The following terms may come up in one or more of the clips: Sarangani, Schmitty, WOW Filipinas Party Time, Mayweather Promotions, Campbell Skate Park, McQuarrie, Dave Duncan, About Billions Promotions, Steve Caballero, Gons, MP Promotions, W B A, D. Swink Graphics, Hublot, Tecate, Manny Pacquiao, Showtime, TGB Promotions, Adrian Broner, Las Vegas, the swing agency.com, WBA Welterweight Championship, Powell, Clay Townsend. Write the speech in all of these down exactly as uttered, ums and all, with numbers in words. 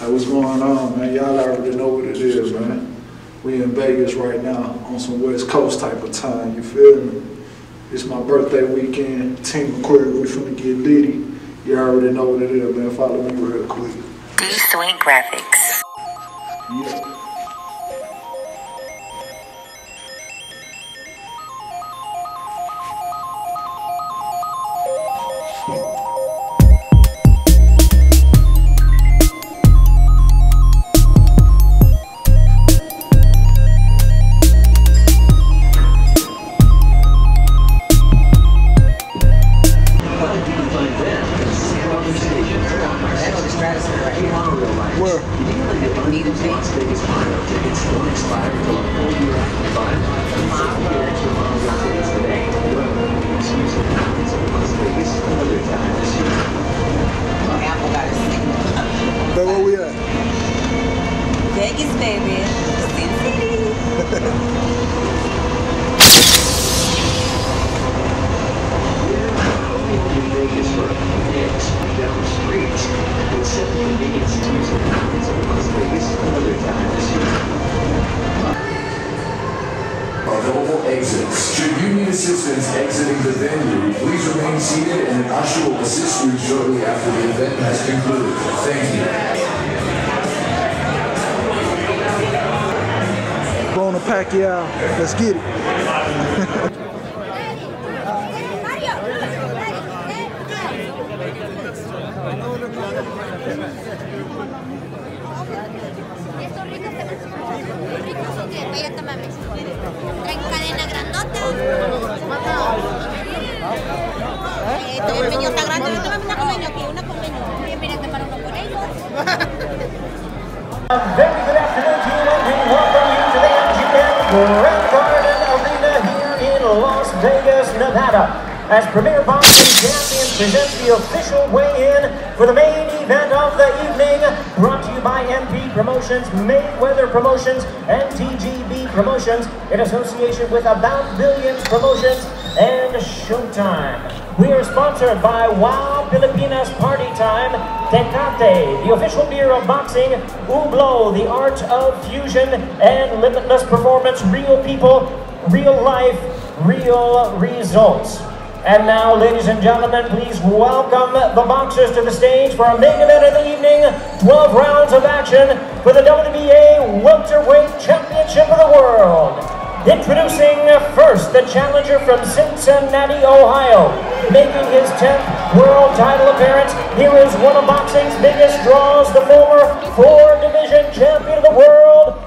Like, what's going on, man? Y'all already know what it is, man. We in Vegas right now on some West Coast type of time, you feel me? It's my birthday weekend. Team McQuarrie, we finna get litty. You already know what it is, man. Follow me real quick. D. Swink Graphics. Yeah. Let's get it. As Premier Boxing Champion presents the official weigh-in for the main event of the evening, brought to you by M P Promotions, Mayweather Promotions, and T G B Promotions, in association with About Billions Promotions and Showtime. We are sponsored by WOW Filipinas Party Time, Tecate, the official beer of boxing, Hublot, the art of fusion, and limitless performance, real people, real life, real results. And now, ladies and gentlemen, please welcome the boxers to the stage for our main event of the evening, twelve rounds of action for the W B A Welterweight Championship of the World. Introducing first the challenger from Cincinnati, Ohio, making his tenth world title appearance. Here is one of boxing's biggest draws, the former four-division champion of the world,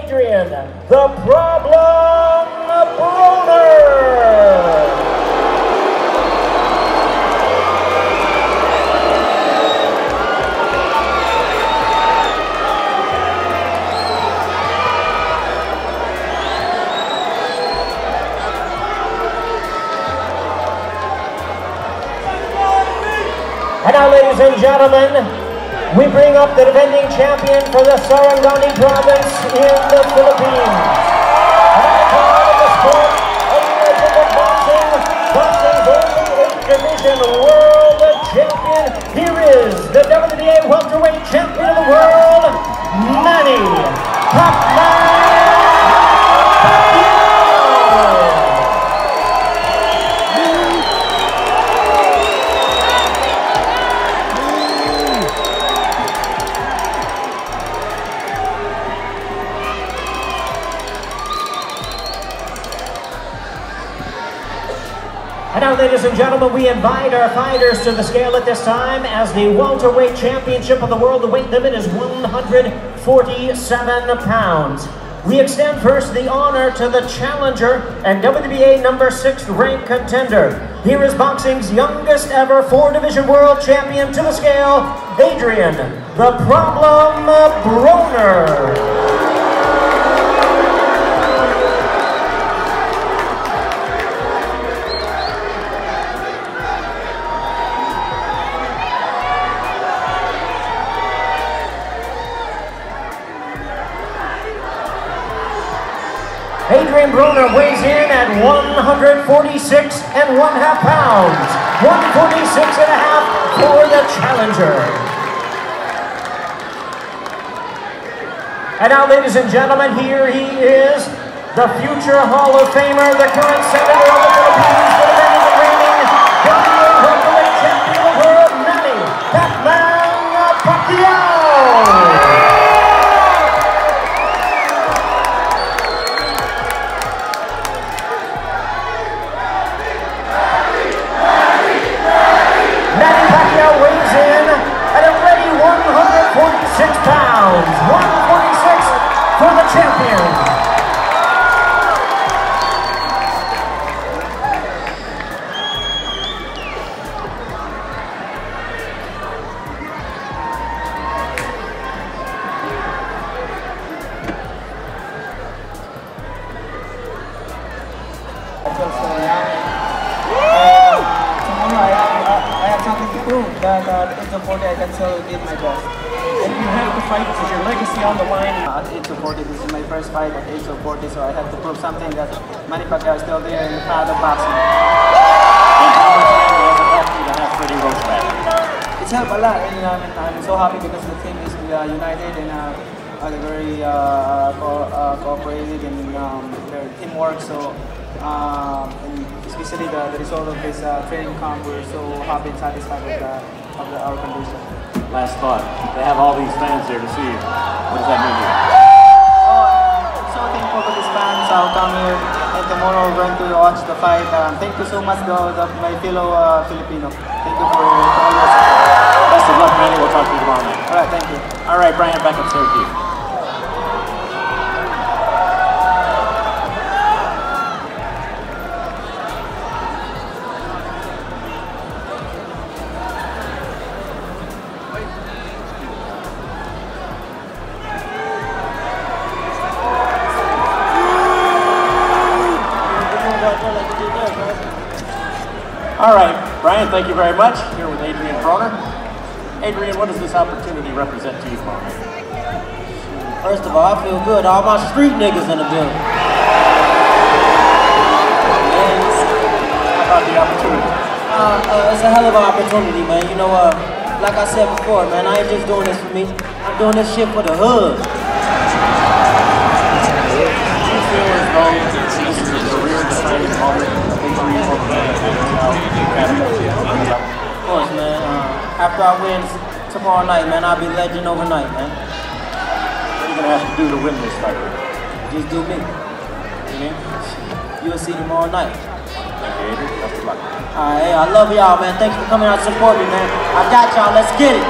Adrian "The Problem" Broner. And now, ladies and gentlemen, we bring up the defending champion for the Sarangani province in the Philippines. An icon of the sport, a legend of boxing, boxing's only eight-division world champion. Here is the W B A Welterweight Champion of the World, Manny Pacquiao. Ladies and gentlemen, we invite our fighters to the scale at this time as the Welterweight Championship of the World. The weight limit is one hundred forty-seven pounds. We extend first the honor to the challenger and W B A number six ranked contender. Here is boxing's youngest ever four-division world champion to the scale, Adrian "The Problem" Broner. Adrian Broner weighs in at one hundred forty-six and one half pounds. one forty-six and a half for the challenger. And now, ladies and gentlemen, here he is, the future Hall of Famer, the current Senator of the Philippines, the man, the reigning W B A Welterweight Champion of the World, Manny Pacman Pacquiao! Manny Pacquiao weighs in at a ready one hundred forty-six pounds, one forty-six for the champion. That uh, it's a sport that I can still did my best. If you have to fight with your legacy on the line, at age of forty, this is my first fight at age of forty, so I have to prove something that Manny Pacquiao is still there in the crowd of boxing. It's helped a lot, and um, I'm so happy because the team is uh, united and uh, are very uh, co uh, cooperative in um, their teamwork. So. Uh, and especially the, the result of this uh, training camp, we're so happy and satisfied with uh, of the, our condition. Last thought, they have all these fans here to see you. What does that mean to you? Oh, I'm so thankful for these fans. I'll come here and tomorrow we're going to watch the fight. Um, thank you so much, the, the, my fellow uh, Filipino. Thank you for your support. Best of luck, Manny. We'll talk to you tomorrow night. All right, thank you. All right, Brian, back up to you. Alright, Brian, thank you very much. Here with Adrian Broner. Adrian, what does this opportunity represent to you tomorrow? First of all, I feel good. All my street niggas in the building. How about the opportunity? Uh, uh, it's a hell of an opportunity, man. You know, uh, like I said before, man, I ain't just doing this for me. I'm doing this shit for the hood. Of course, man. Uh, after I win tomorrow night, man, I'll be legend overnight, man. What are you gonna have to do to win this fight? Just do me. Mm-hmm. You'll see tomorrow night. Thank you, best of luck. All right, I love y'all, man. Thanks for coming out and supporting me, man. I got y'all. Let's get it.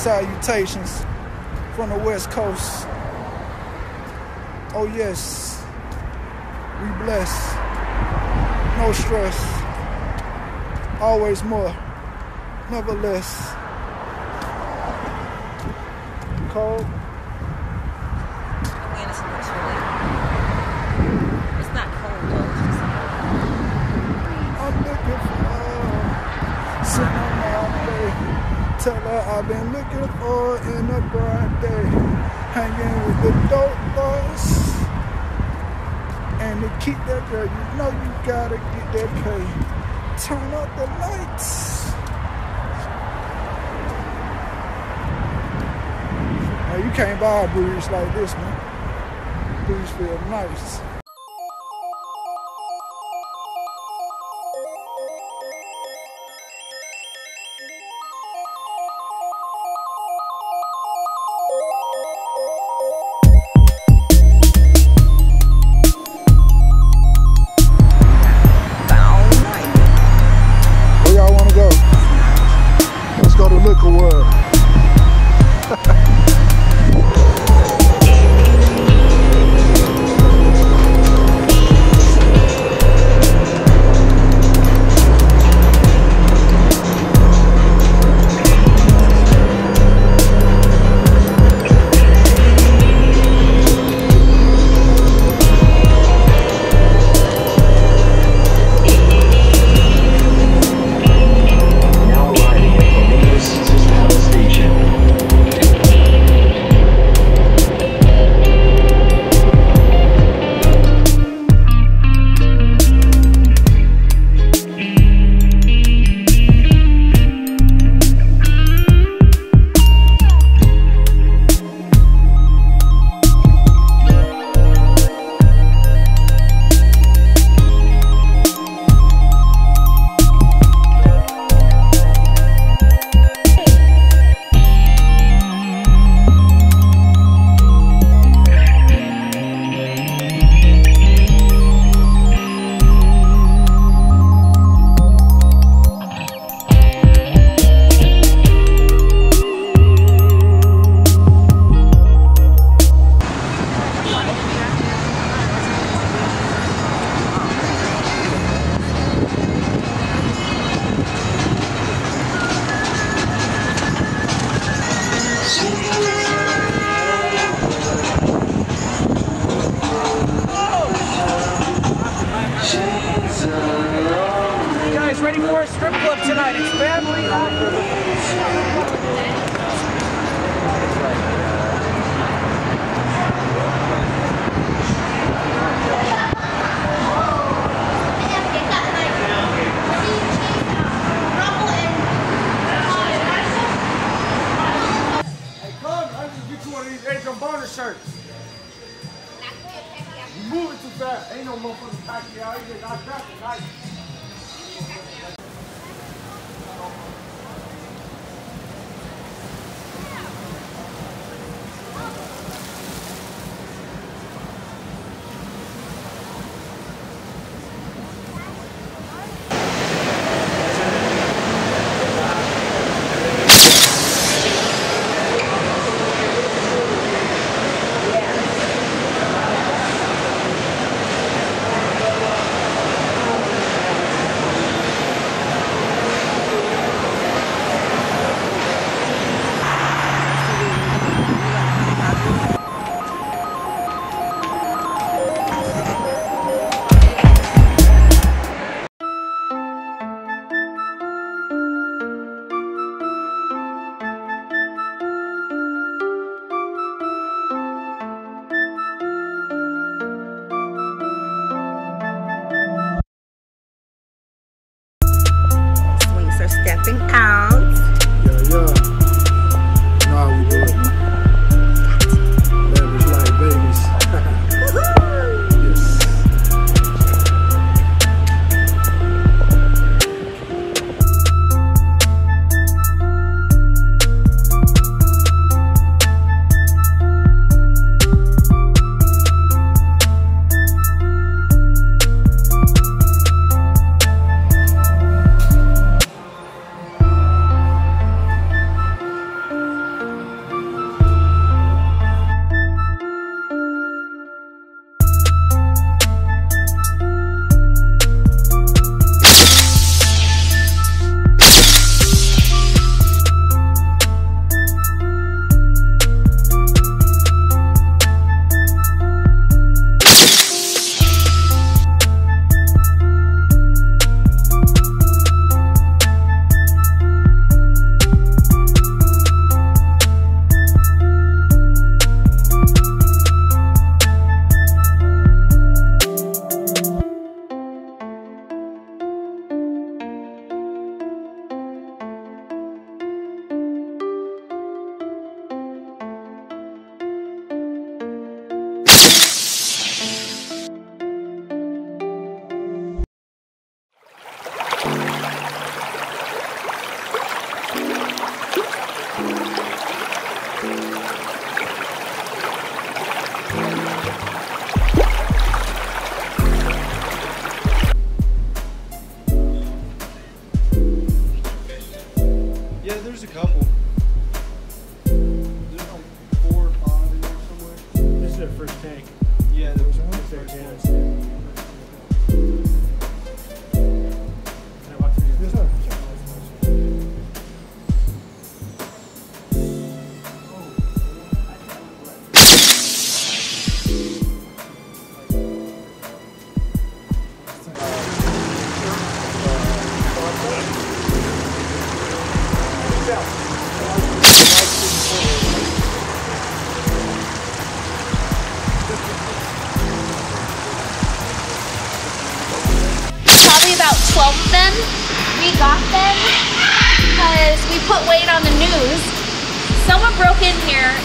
Salutations from the West Coast. Oh yes, we blessed. No stress. Always more, never less. Cold. I mean, it's not really. It's not cold though. It's just like I'm looking for love, sitting on my own way. Tell her I've been looking for in a bright day, hanging with the dope boys, and to keep that girl, you know you gotta get that pay. Turn up the lights. Now you can't buy a breeze like this, man. Breeze feel nice. Look away.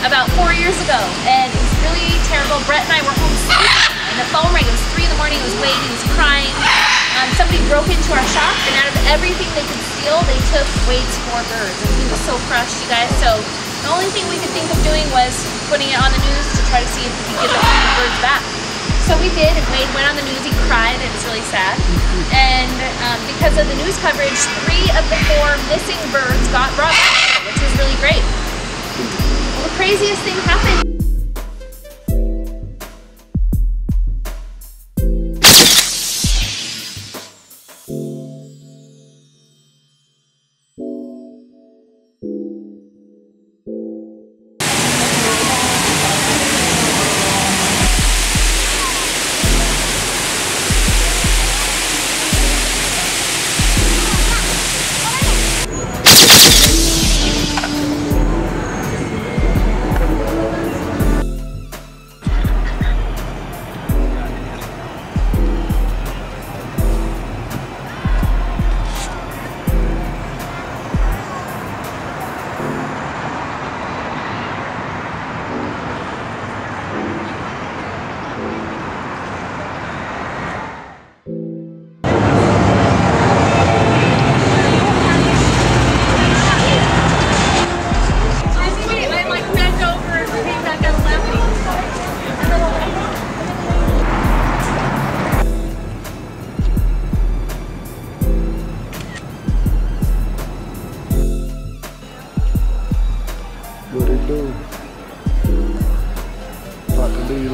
About four years ago, and it was really terrible. Brett and I were home sleeping, and the phone rang. It was three in the morning. It was Wade. He was crying. Um, somebody broke into our shop, and out of everything they could steal, they took Wade's four birds, and he was so crushed, you guys. So the only thing we could think of doing was putting it on the news to try to see if we could get the four birds back. So we did, and Wade went on the news. He cried. It was really sad. And um, because of the news coverage, three of the four missing birds got brought back, which was really great. The craziest thing happened.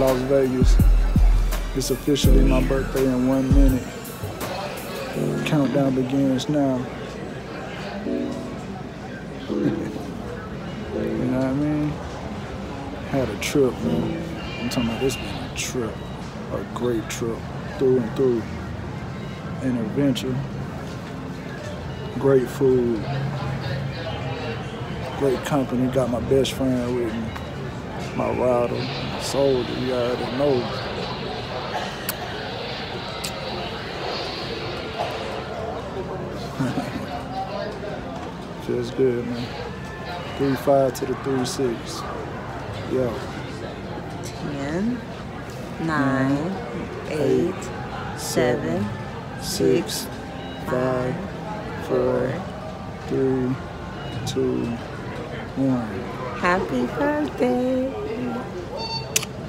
Las Vegas. It's officially my birthday in one minute. Countdown begins now. You know what I mean? Had a trip, man. I'm talking about this being a trip, a great trip, through and through. An adventure, great food, great company. Got my best friend with me, my rider, soldier, you already know. Feels good, man. three five to the three six. Yo. ten, nine, eight, seven, six, five, four, three, two, one. Happy birthday.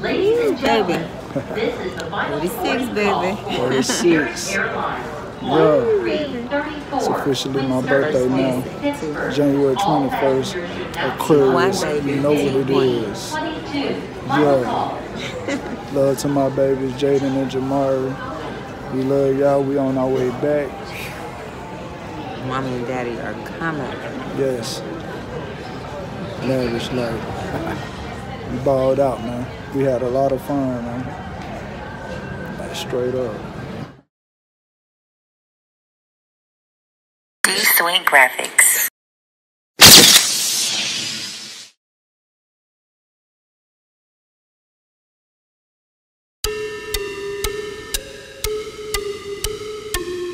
Ladies and gentlemen, this is the final forty-six, baby. forty-six. Yeah, it's officially my birthday now, January twenty-first, Aquarius, you know what it is. Yeah, love to my babies, Jaden and Jamari. We love y'all, we on our way back. Mommy and daddy are coming. Yes, lavish love. We balled out, man. We had a lot of fun, man. Like, straight up. D. Swink Graphics.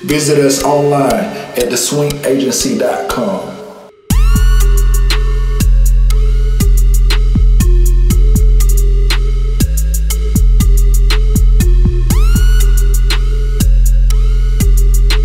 Visit us online at the swing agency dot com.